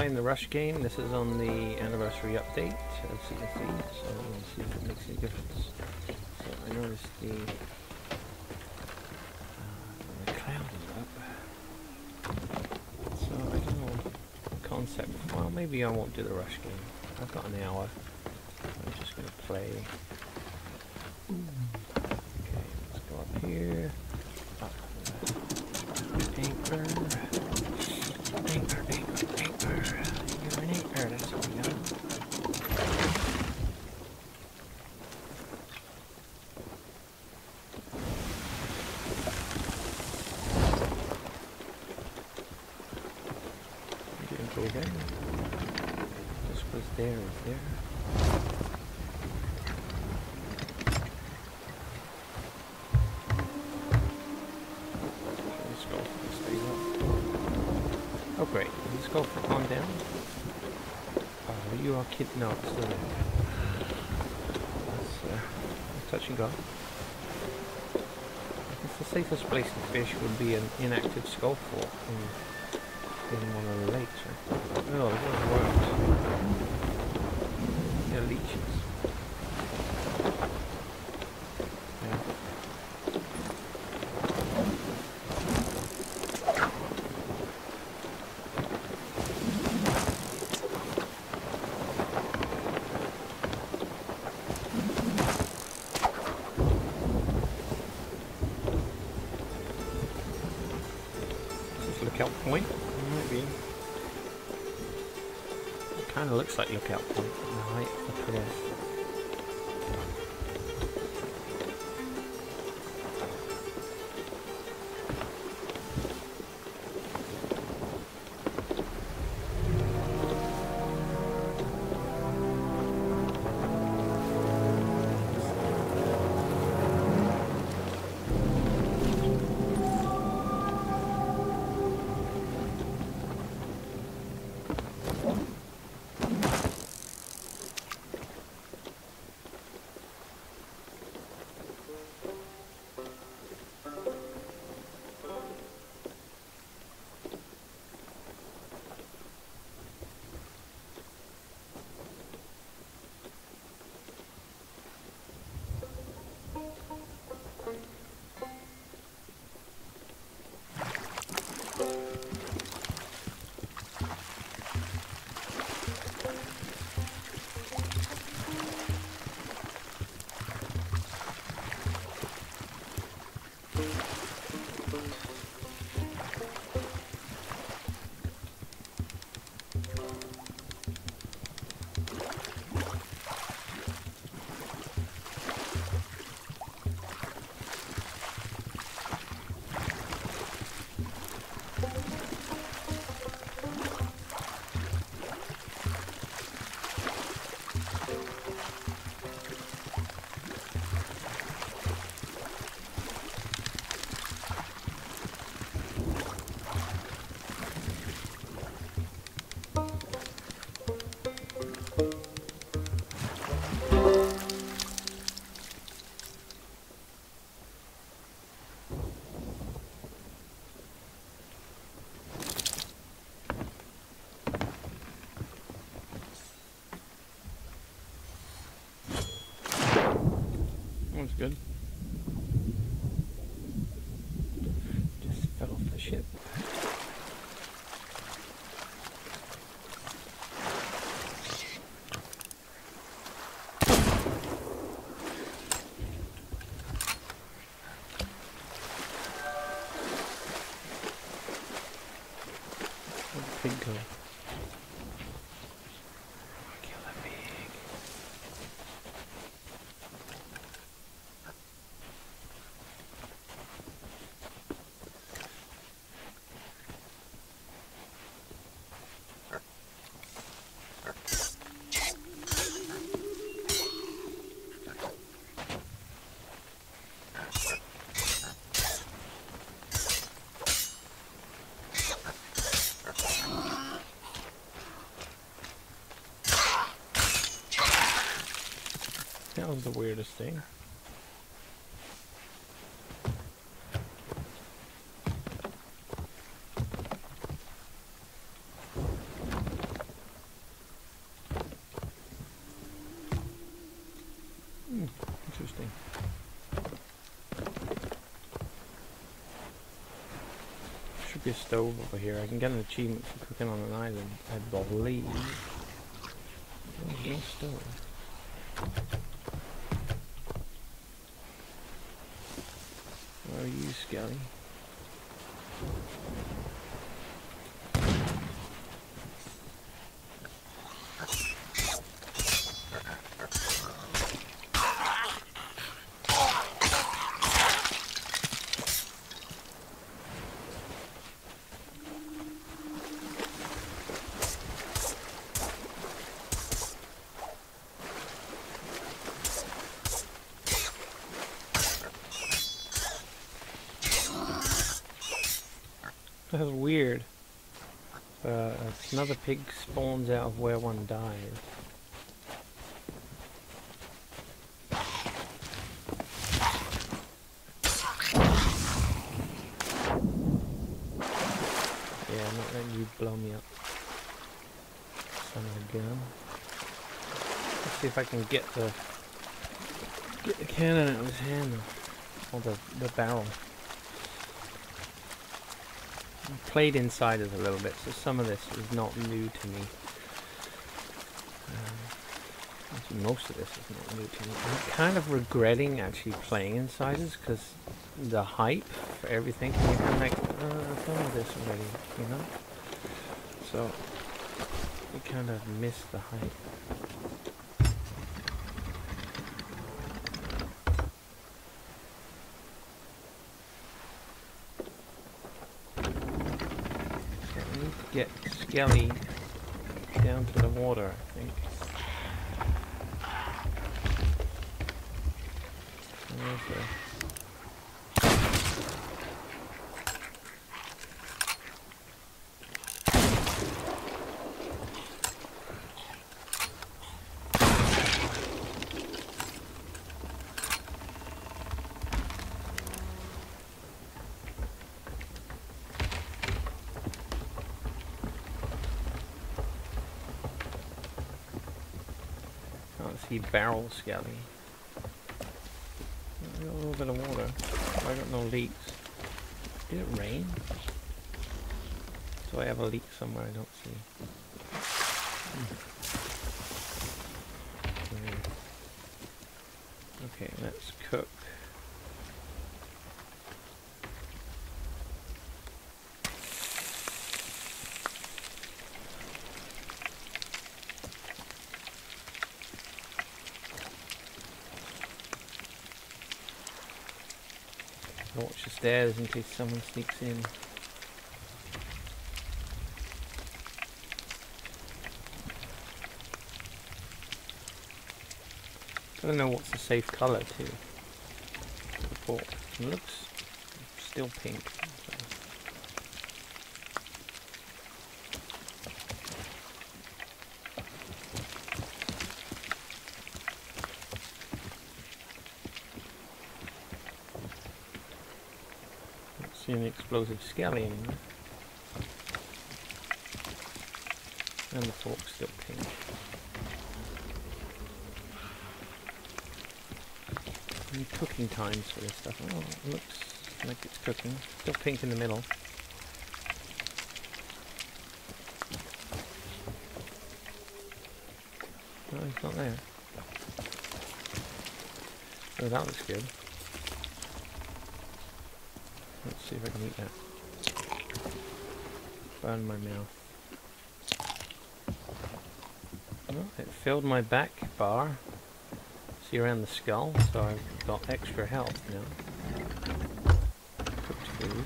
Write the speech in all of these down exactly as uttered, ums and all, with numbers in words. playing the Rush game. This is on the Anniversary Update, as you can see, so let's see if it makes any difference. So I noticed the, uh, the cloud is up, so I don't know, concept, well maybe I won't do the Rush game. I've got an hour, I'm just going to play. Okay, let's go up here, up the anchor. Anchor, anchor, anchor. You're an anchor, that's what we got. We didn't go there. This was there, right there. Oh great, let's go for on down. Oh, you are kidding. No, it's still there. That's, uh, that's touch and go. It's the safest place to fish would be an inactive skull fork in, in one of the lakes. Right? Oh, it worked. They're leeches. Lookout point? Might be. It kind of looks like lookout point. Right, look at this. Good. Just fell off the ship. Where'd the pig go? That was the weirdest thing. should be a stove over here. I can get an achievement for cooking on an island, I believe. No stove. Where are you, Skelly? That's weird. Uh, another pig spawns out of where one dies. Yeah, I'm not letting you blow me up. Son of a gun. Let's see if I can get the get the cannon out of his hand, or the the barrel. Played Insiders a little bit, so some of this is not new to me. Um, most of this is not new to me. I'm kind of regretting actually playing Insiders because the hype for everything, and you're like, oh, I've done this already, you know? So, we kind of missed the hype. Get Skelly down to the water, I think. Barrel Skelly. I got a little bit of water. I got no leaks. Did it rain? So I have a leak somewhere I don't see. Hmm. Okay, let's cook. Watch the stairs in case someone sneaks in. I don't know what's a safe colour too. Before. It looks still pink. An explosive Skelly anymore. And the fork's still pink. Any cooking times for this stuff? Oh, it looks like it's cooking. Still pink in the middle. No, it's not there. Oh, that looks good. Let's see if I can eat that. Burn my mouth. Well, it filled my back bar. See around the skull, so I've got extra health now. Cooked food.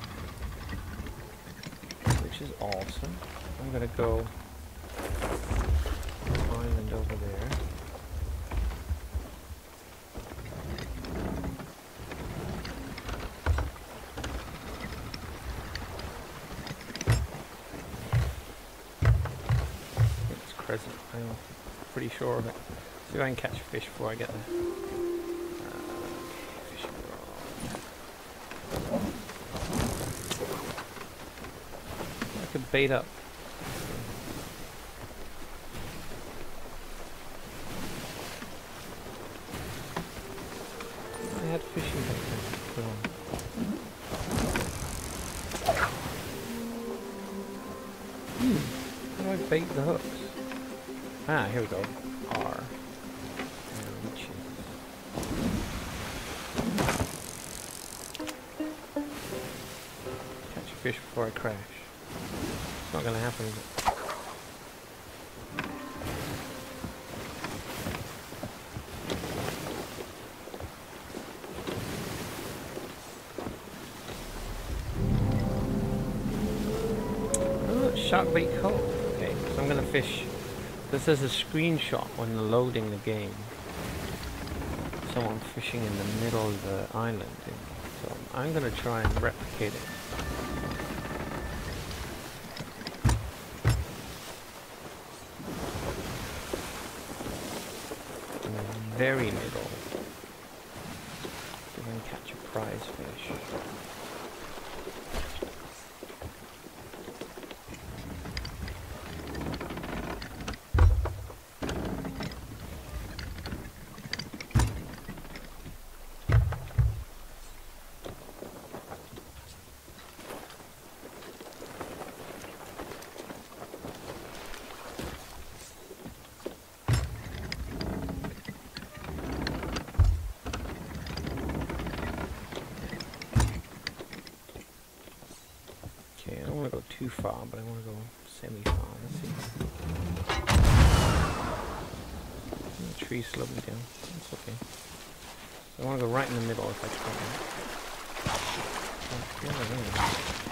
Which is awesome. I'm gonna go to the island over there. I'm pretty sure of it. See if I can catch a fish before I get there. Uh, fish I could bait up. I had fishing back then. bait the hooks. Ah, here we go. R. Catch a fish before I crash. It's not gonna happen, is it? Shark bait hole. Okay, so I'm gonna fish. This is a screenshot when loading the game. Someone fishing in the middle of the island. So I'm gonna try and replicate it. In the very middle. See if I can catch a prize fish. Too far, but I want to go semi-far. Let's see. The tree slowed me down. That's okay. So I want to go right in the middle if I can. That's the other thing.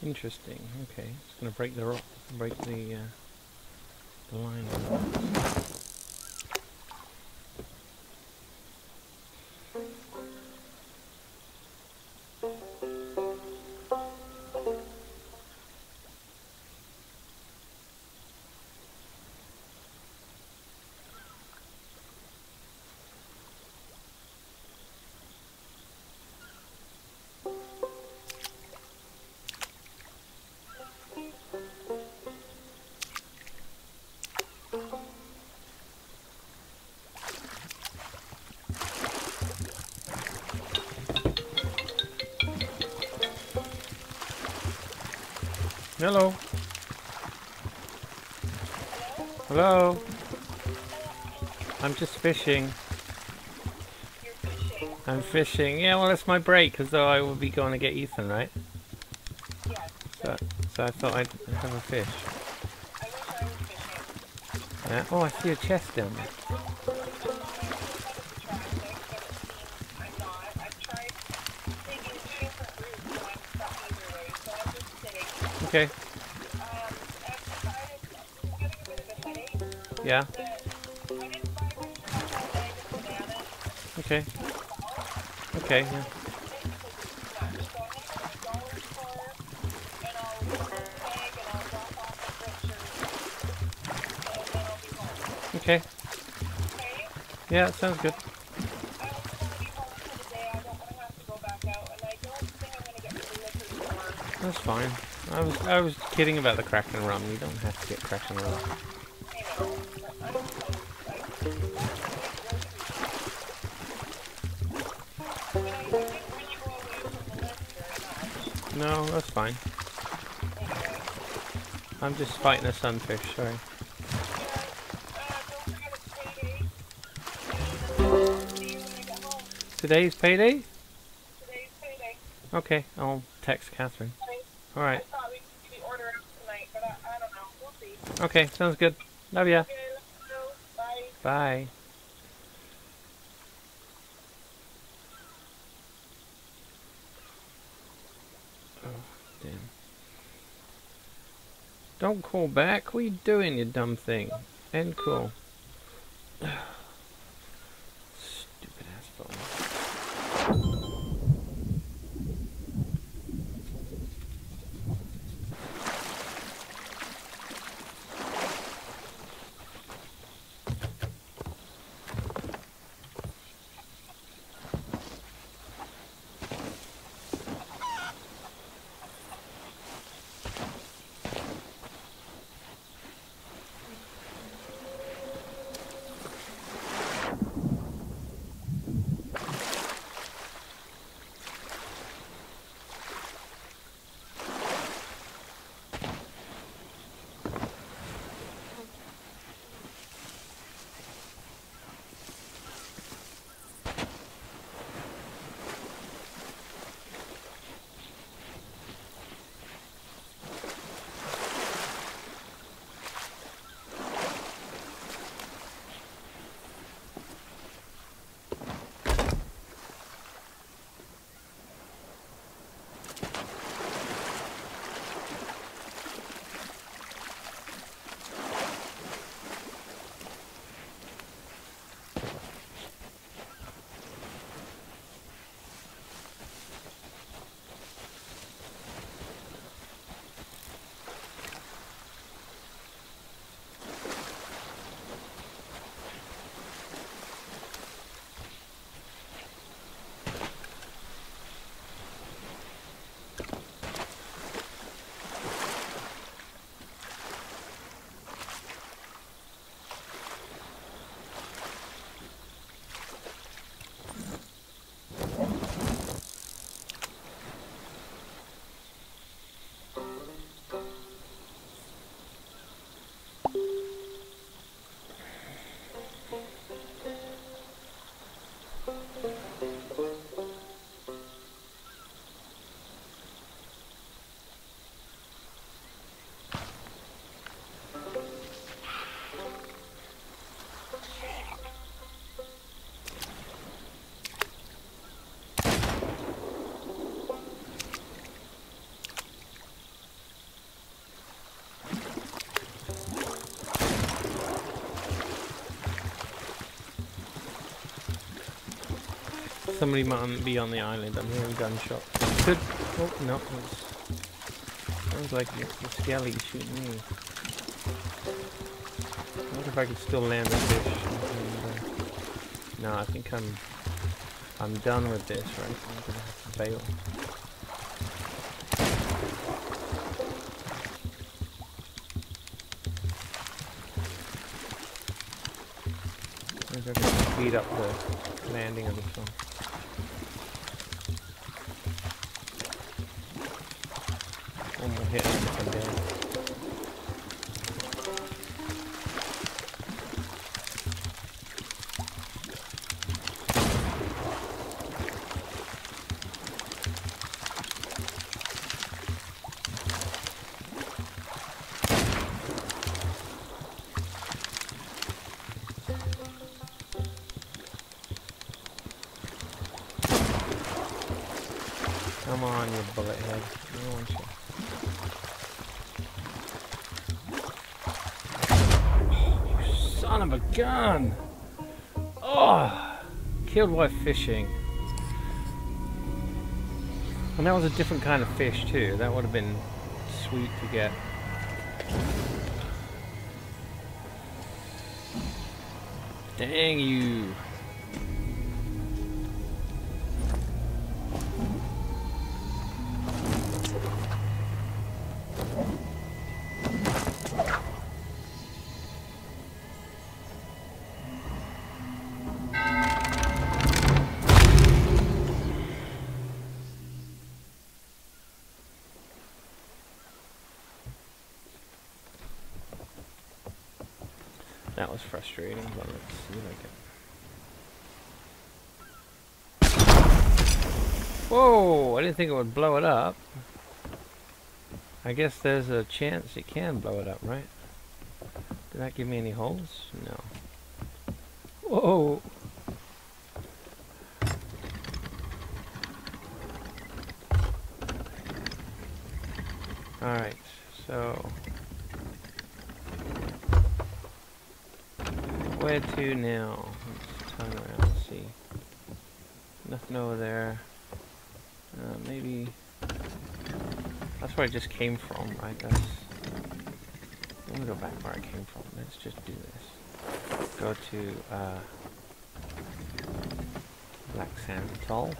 Interesting. Okay, it's gonna break the rock, break the, uh, the line. Hello. Hello. I'm just fishing. You're fishing. I'm fishing. Yeah, well, it's my break, as though I will be going to get Ethan, right? Yeah. So, so I thought I'd have a fish. I wish I was fishing. Yeah. Oh, I see a chest down there. Okay. Um, yeah. Okay. Okay, yeah. Okay. Yeah, that sounds good. That's fine. I was I was kidding about the Kraken rum. You don't have to get Kraken rum. No, that's fine. I'm just fighting a sunfish, sorry. Today's payday? Today's payday. Okay, I'll text Catherine. Alright. I thought we could do the order out tonight, but I, I don't know. We'll see. Okay, sounds good. Love ya. Okay, bye. Bye. Oh, damn. Don't call back. What are you doing, you dumb thing? End call. Stupid asshole. Somebody might be on the island. I'm hearing gunshots. Could. Oh, no. Sounds like the skelly shooting me. I wonder if I can still land the fish. And, uh, no, I think I'm. I'm done with this, right? I'm gonna have to bail. I think I can speed up the landing of this one. Hit him if I'm dead. Come on, you bullet head. I want you. Son of a gun! Oh! Killed while fishing. And that was a different kind of fish too. That would have been sweet to get. Dang you! That was frustrating, but let's see if I can... Whoa! I didn't think it would blow it up. I guess there's a chance it can blow it up, right? Did that give me any holes? No. Whoa! Alright, so... where to now? Let's turn around and see. Nothing over there. Uh, maybe... that's where I just came from, I guess. Let me go back where I came from. Let's just do this. Go to uh, Black Sand Atoll.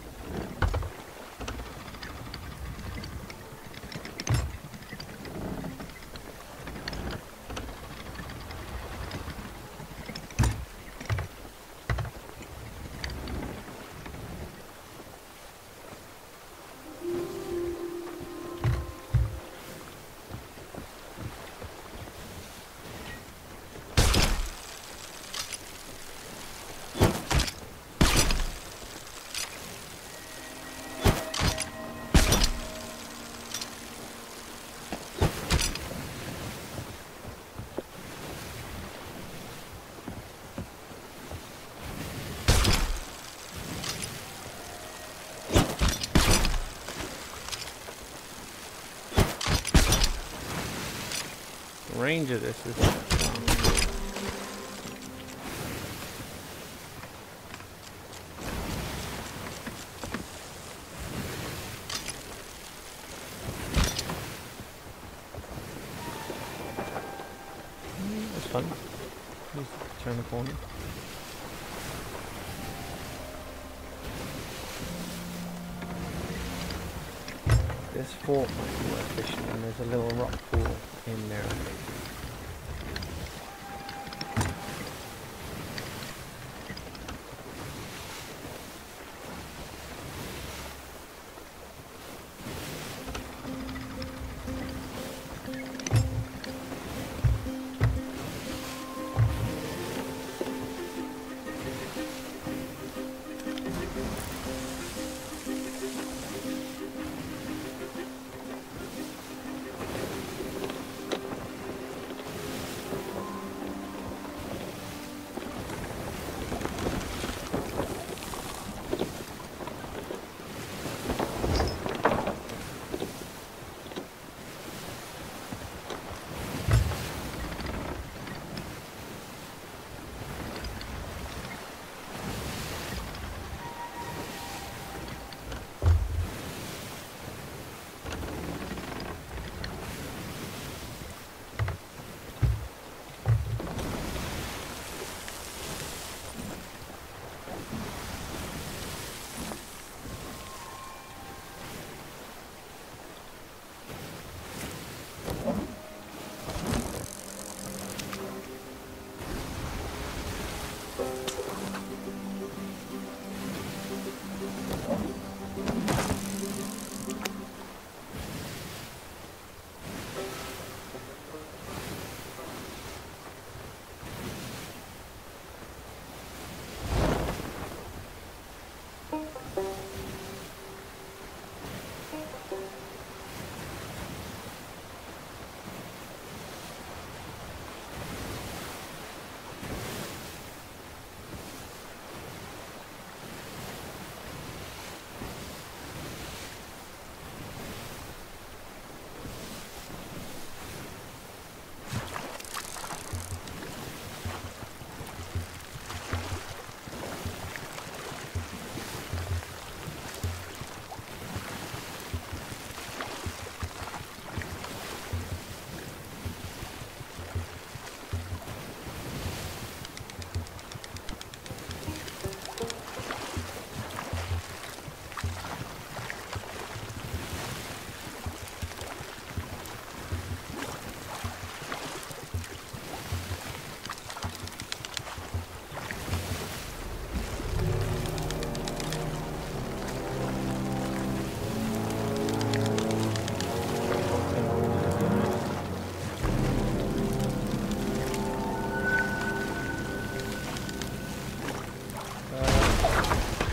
Range of this is um, mm, that's fun. Just turn the corner. This fort might be worth fishing, and there's a little rock pool in there.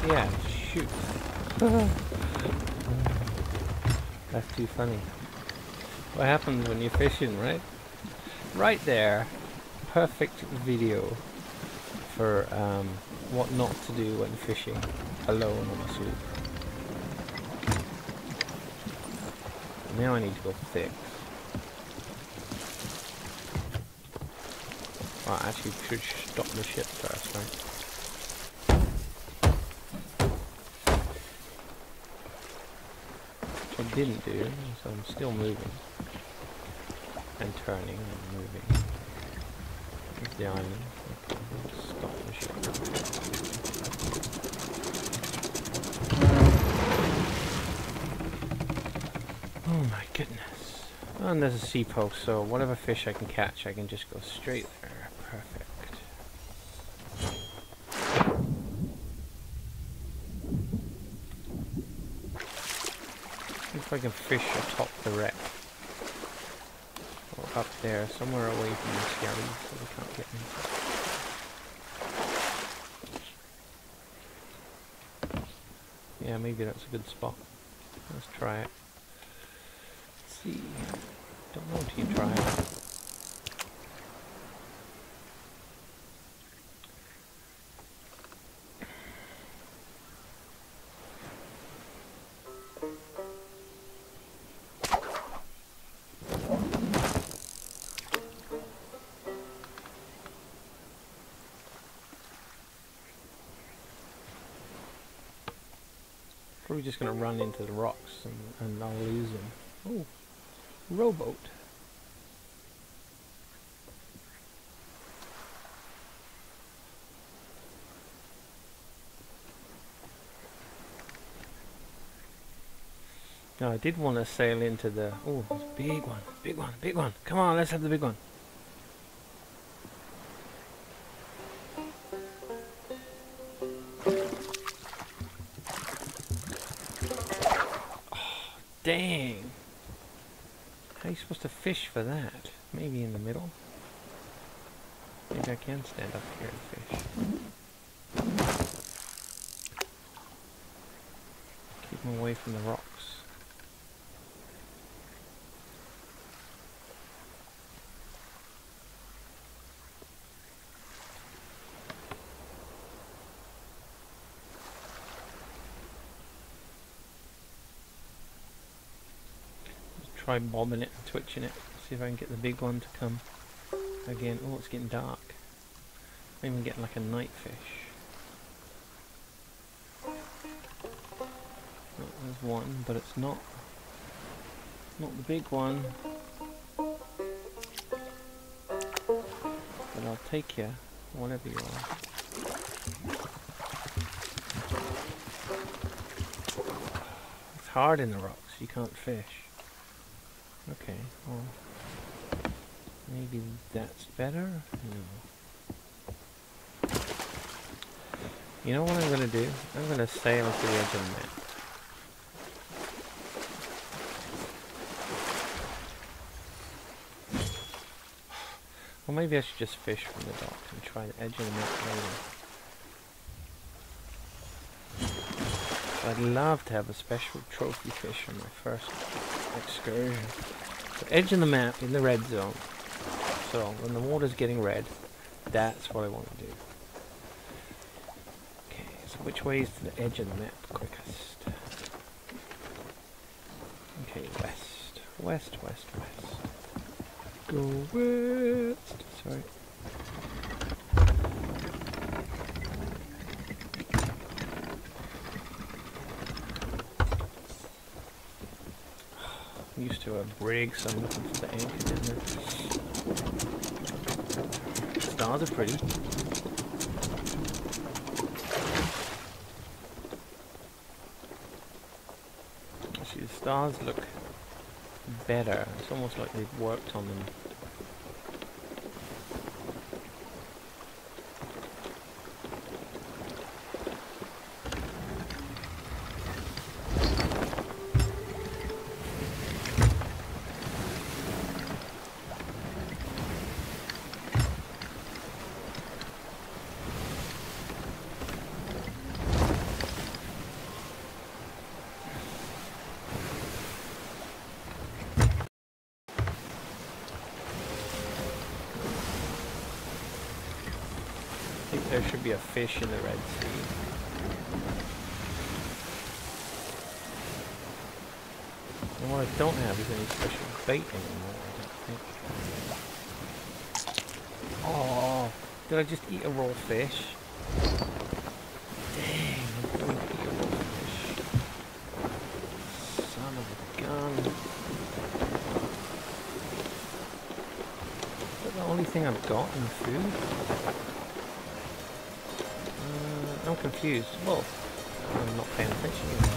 Yeah, shoot. That's too funny. What happens when you're fishing, right? Right there. Perfect video for um, what not to do when fishing alone on a sloop. Now I need to go thick. Well, I actually should stop the ship first, right? I didn't do, so I'm still moving and turning and moving. There's the island. Okay, let's stop the ship. Oh my goodness. Oh, and there's a sea post, so whatever fish I can catch, I can just go straight there. Perfect. If I can fish atop the wreck, or up there, somewhere away from the scary, so they can't get me. Yeah, maybe that's a good spot. Let's try it. Let's see. Don't know until you try it. Probably just going to run into the rocks and, and I'll lose them. Oh, rowboat. Now I did want to sail into the... Oh, there's a big one, big one, big one. Come on, let's have the big one. Dang! How are you supposed to fish for that? Maybe in the middle? Maybe I can stand up here and fish. Keep them away from the rocks. Try bobbing it and twitching it. See if I can get the big one to come again. Oh, it's getting dark. Maybe we can get like a night fish. Oh, there's one, but it's not not the big one. But I'll take you, whatever you are. It's hard in the rocks. You can't fish. Okay, well, maybe that's better? No. You know what I'm going to do? I'm going to sail to the edge of the map. Or maybe I should just fish from the dock and try the edge of the map later. I'd love to have a special trophy fish on my first excursion. So edge of the map in the red zone. So when the water's getting red, that's what I want to do. Okay, so which way is to the edge of the map quickest? Okay, west. West, west, west. Go west. Sorry. Used to a brig, so I'm looking for the anchor in there. Stars are pretty. Actually, the stars look better. It's almost like they've worked on them. should be a fish in the Red Sea. And what I don't have is any special bait anymore, I don't think. Oh, did I just eat a raw fish? I've got in food? Uh, I'm confused. Well, I'm not paying attention either.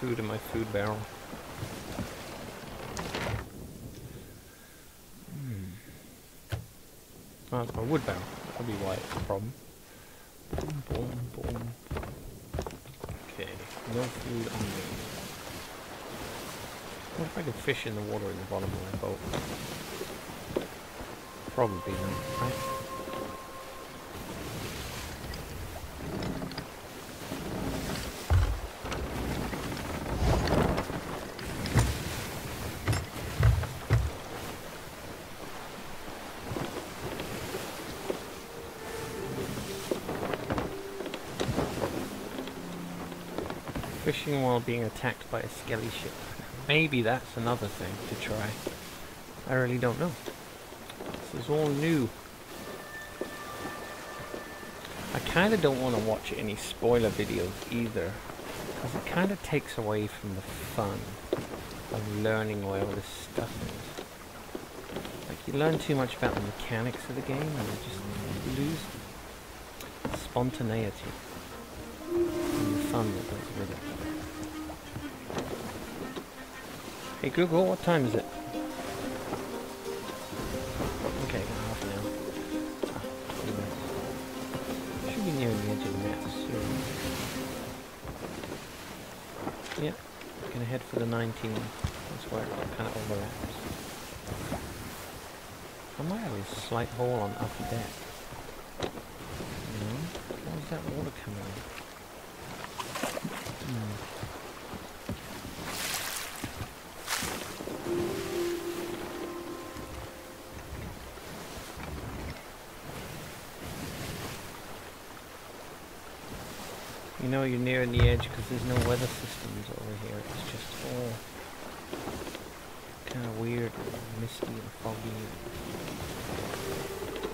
Food in my food barrel. Hmm. Oh, it's my wood barrel. That'll be why it's a problem. Boom, boom, boom. Okay, no food on me. What if I could fish in the water in the bottom of my boat? Probably not, right? Fishing while being attacked by a skelly ship. Maybe that's another thing to try. I really don't know. This is all new. I kind of don't want to watch any spoiler videos either, because it kind of takes away from the fun of learning where all this stuff is. Like, you learn too much about the mechanics of the game and you just lose spontaneity and the fun that goes with it. Hey Google, what time is it? Okay, half an hour. Ah, twenty minutes. Should be near the edge of the map soon. Yep, I'm gonna head for the nineteen. That's where it kind of overlaps. I might have a slight hole on upper deck. No? Where's that water coming in? Hmm. You know you're nearing the edge because there's no weather systems over here. It's just all kind of weird and misty and foggy.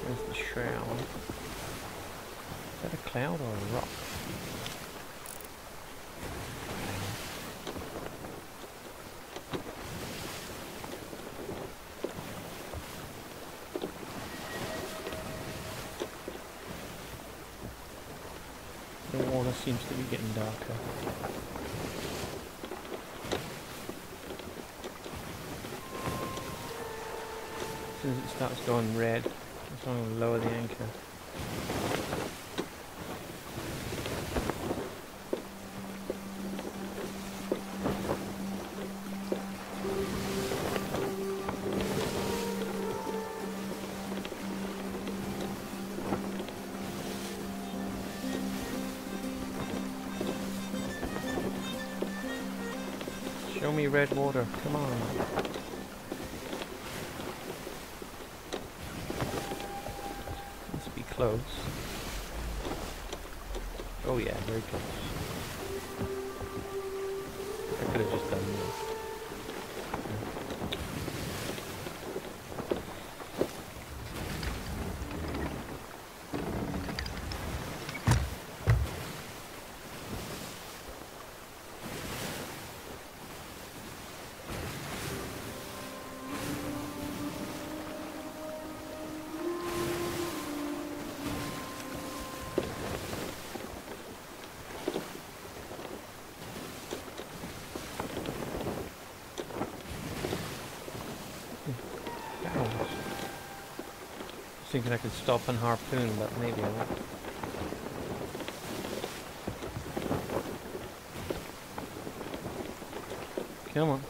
There's the shroud. Is that a cloud or a rock? Seems to be getting darker. As soon as it starts going red, I'm going to lower the anchor. Show me red water, come on. Must be close. Oh yeah, very close. I could have just done I was thinking I could stop and harpoon, but maybe I won't. Come on.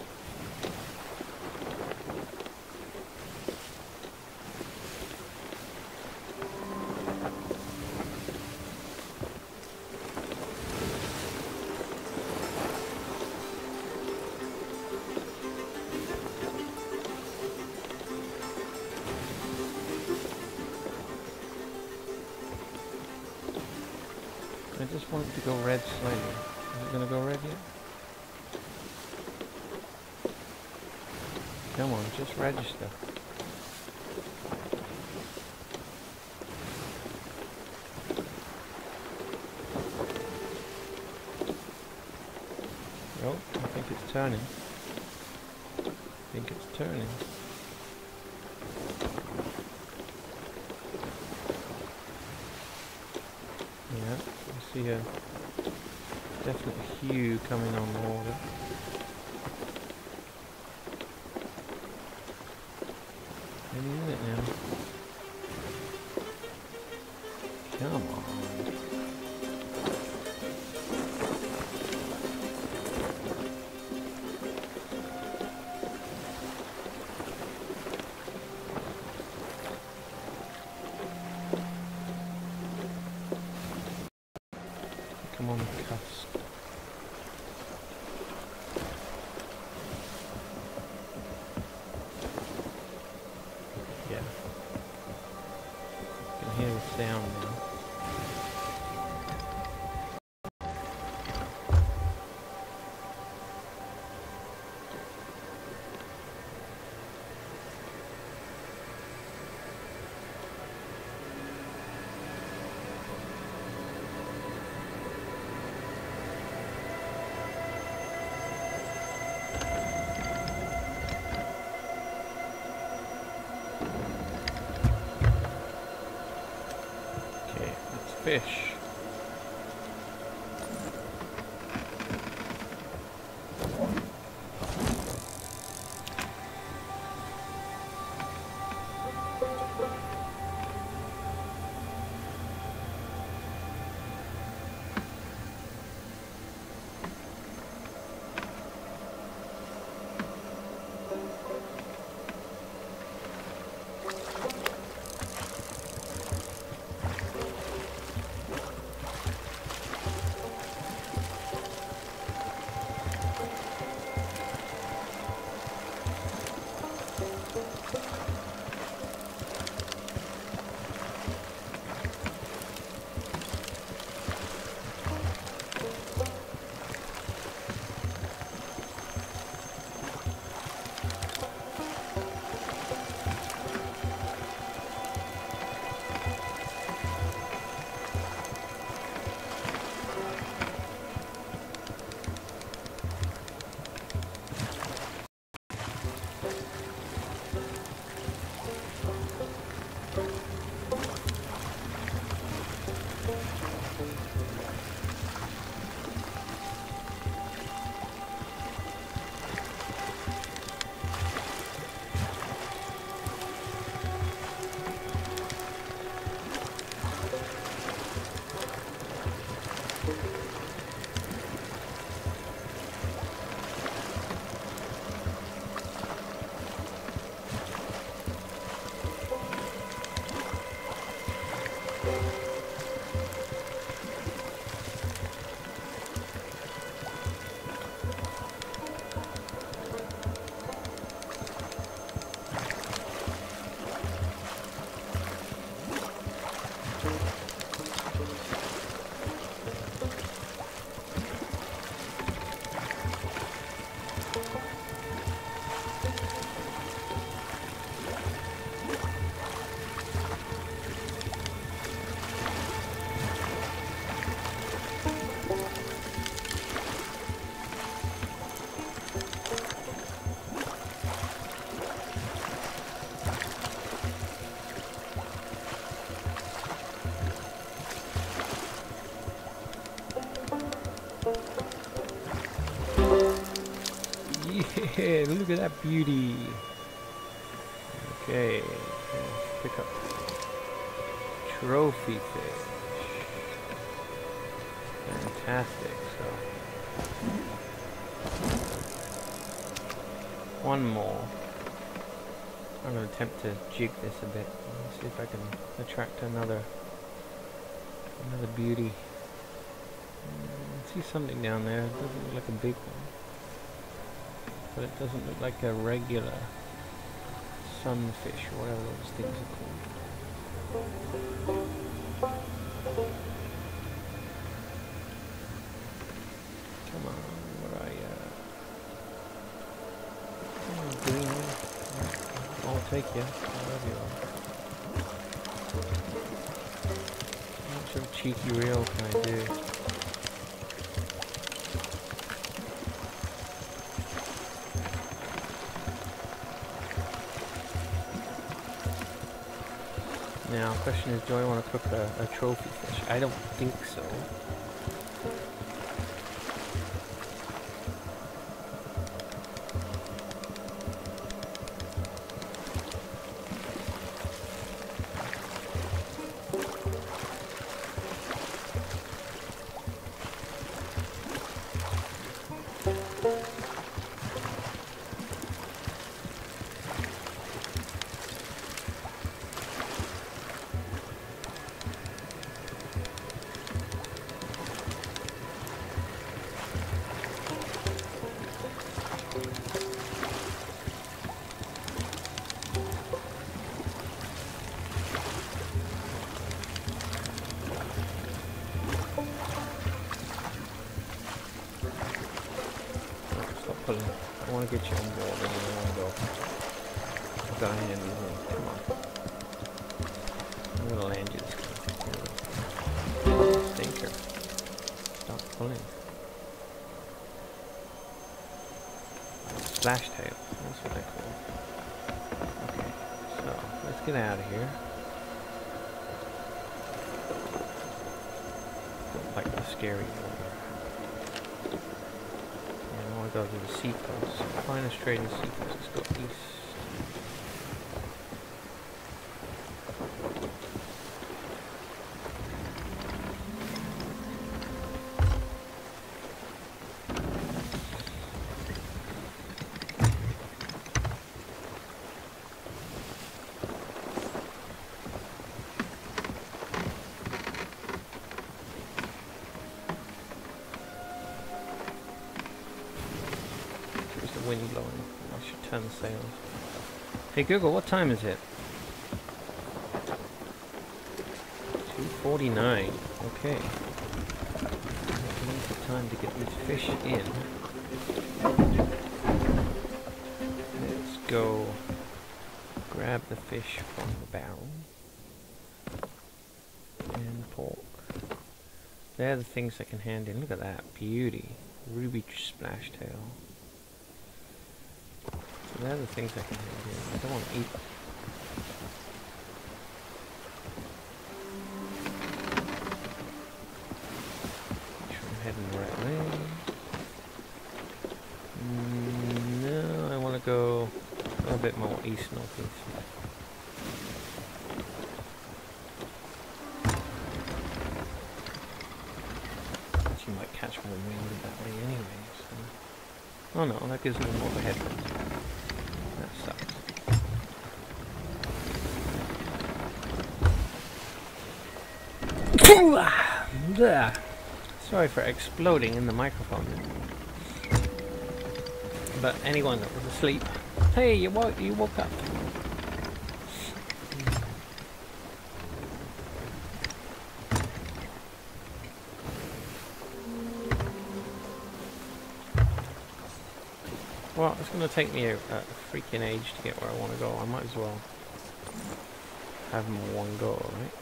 I just want it to go red slightly. Is it going to go red yet? Come on, just register. Oh, I think it's turning. I think it's turning. Yeah, I see a definite hue coming on the water. Any minute now. Come on. On the cusp. Yeah. I can hear the sound now. Fish. Yeah, look at that beauty. Okay, let's pick up trophy fish. Fantastic. So one more. I'm gonna attempt to jig this a bit. Let's see if I can attract another another beauty. I see something down there. It doesn't look like a big one. But it doesn't look like a regular sunfish or whatever those things are called. Come on, where are you? Come on, girl. I'll take you. I love you all. Not some cheeky real kind of dude. Now, question is, do I want to cook a, a trophy fish? I don't think so. I want to get you on board and I want to go dying in these things. Come on. I'm going to land you this time. Stinker. Stop pulling. Splashtail. That's what I call it. Okay. So, let's get out of here. Don't like the scary water. Go to the seacoast. Find us trading seacoast. Let's go east. Wind blowing. I should turn the sails. Hey Google, what time is it? two forty-nine. Okay. Enough time to get this fish in. Let's go grab the fish from the barrel. And pork. They're the things I can hand in. Look at that beauty. Ruby Splashtail. They're the things I can do here. I don't want to eat them. Make sure I'm heading the right way. Mm, no, I want to go a little bit more east, northeast. You might catch more wind that way anyway. So. Oh no, that gives me more of a headwind. Sorry for exploding in the microphone. But anyone that was asleep, hey, you woke, you woke up. Well, it's going to take me a, a freaking age to get where I want to go. I might as well have more one go, right?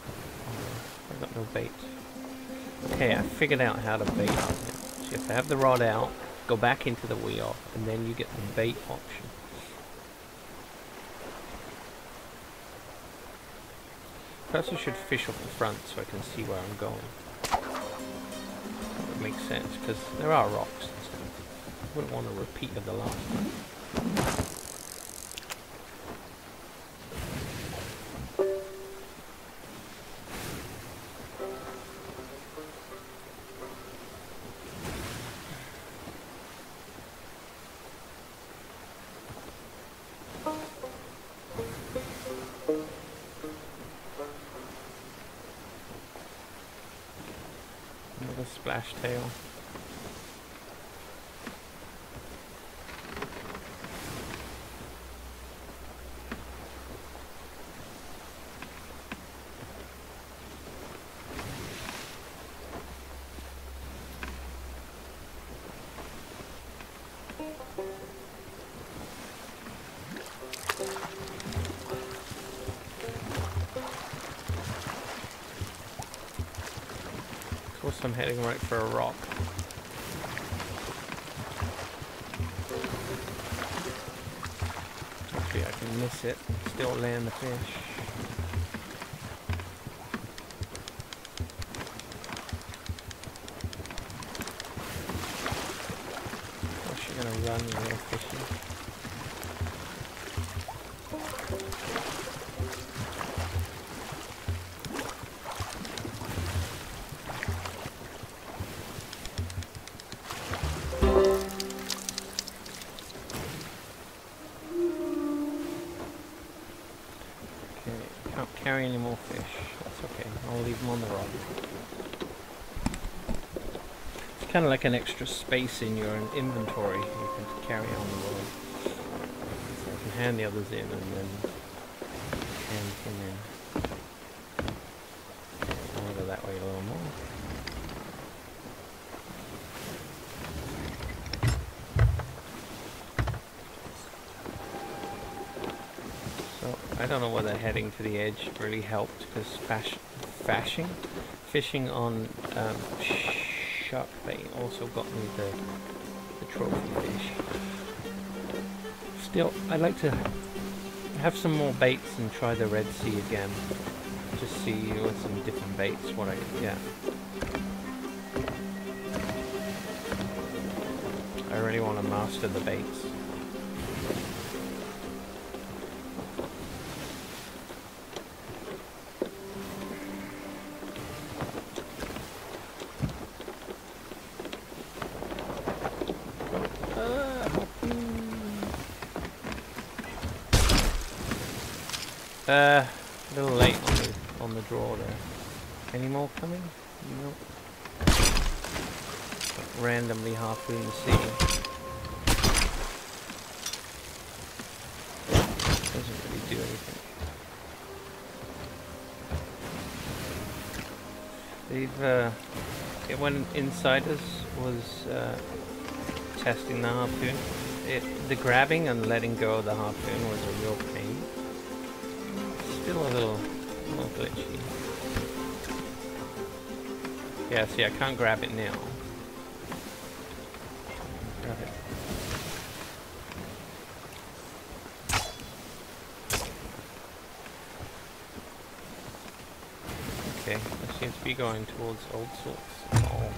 I've got no bait. Okay, I figured out how to bait. So you have to have the rod out, go back into the wheel, and then you get the bait option. Perhaps I should fish off the front so I can see where I'm going. That would make sense, because there are rocks and stuff. I wouldn't want to repeat of the last one. Splashtail. course I'm heading right for a rock. Hopefully I can miss it, still land the fish. Carry any more fish. That's okay. I'll leave them on the rock. It's kind of like an extra space in your inventory you can carry on the road. So I can hand the others in and then hand them in. I'll go that way a little more. I don't know whether heading to the edge really helped, because fash fashing, fishing on um, shark bait also got me the, the trophy fish. Still, I'd like to have some more baits and try the Red Sea again, to see with some different baits what I could get. I really want to master the baits. Uh, a little late on the, on the draw there. Any more coming? Nope. Randomly halfway in the sea. Doesn't really do anything. They've, uh, it, when Insiders was uh, testing the harpoon, it, the grabbing and letting go of the harpoon was a real pain. Still a little, a little glitchy. Yeah, see, I can't grab it now. Grab it. Okay, I seem to be going towards old sorts. Oh.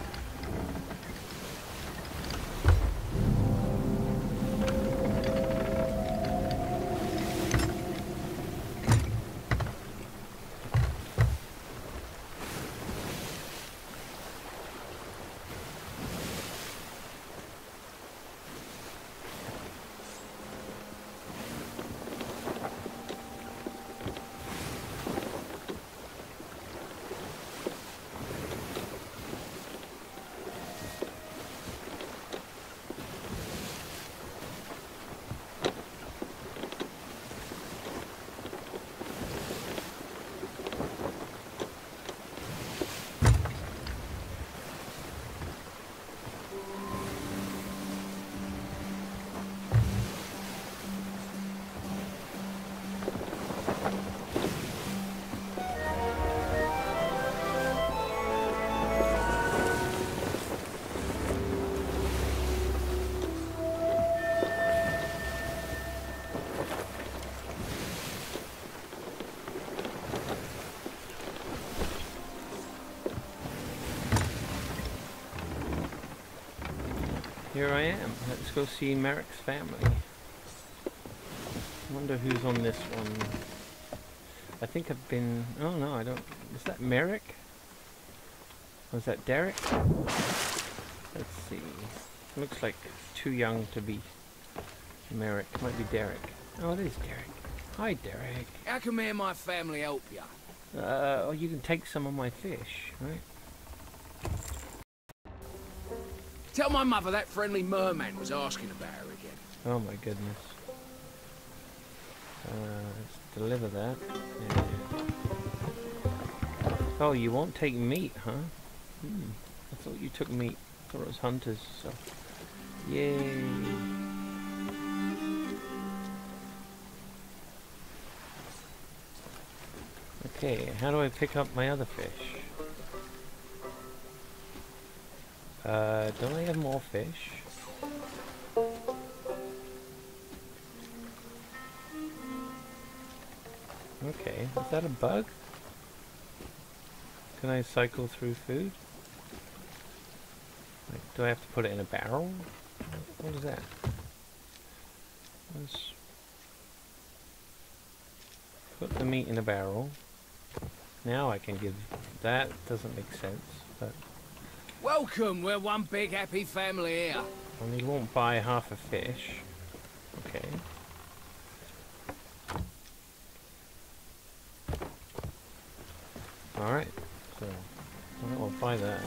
Here I am. Let's go see Merrick's family. Wonder who's on this one. I think I've been... Oh no, I don't... Is that Merrick? Or is that Derek? Let's see. Looks like too young to be Merrick. Might be Derek. Oh, it is Derek. Hi, Derek. How can me and my family help you? Uh, oh, you can take some of my fish, right? Tell my mother that friendly merman was asking about her again. Oh my goodness. Uh, let's deliver that. Yeah. Oh, you won't take meat, huh? Hmm. I thought you took meat. I thought it was hunters, so... Yay! Okay, how do I pick up my other fish? Uh, do I have more fish? Okay, is that a bug? Can I cycle through food? Like, do I have to put it in a barrel? What is that? Let's put the meat in a barrel. Now I can give... That doesn't make sense, but... Welcome, we're one big happy family here. And you won't buy half a fish. Okay. Alright, so I will buy that.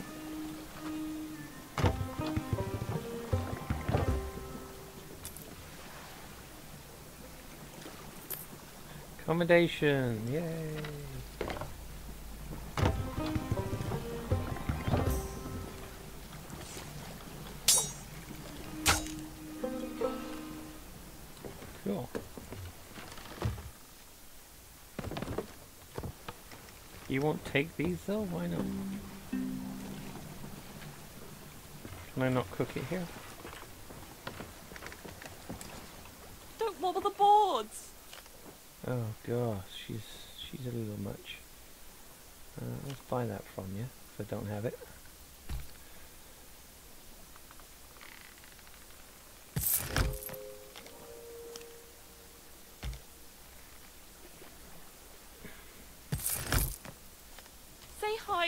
Accommodation, yay! You won't take these though? Why not? Can I not cook it here? Don't wobble the boards! Oh gosh, she's she's a little much. Uh, let's buy that from you if I don't have it.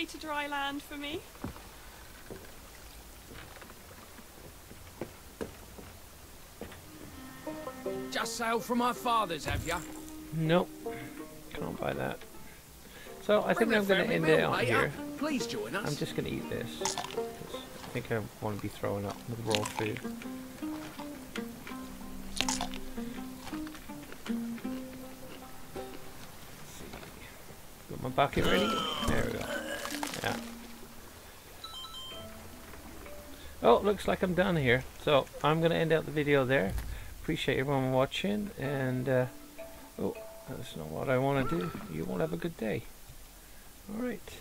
To dry land for me. Just sailed from my father's, have ya? Nope. Can't buy that. So I Bring think I'm going to end it on later. Here. Please join us. I'm just going to eat this. I think I want to be throwing up with raw food. Let's see. Got my bucket ready. There we go. Yeah. Oh, looks like I'm done here. So I'm gonna end out the video there. Appreciate everyone watching, and uh, oh, that's not what I want to do. You all have a good day. All right.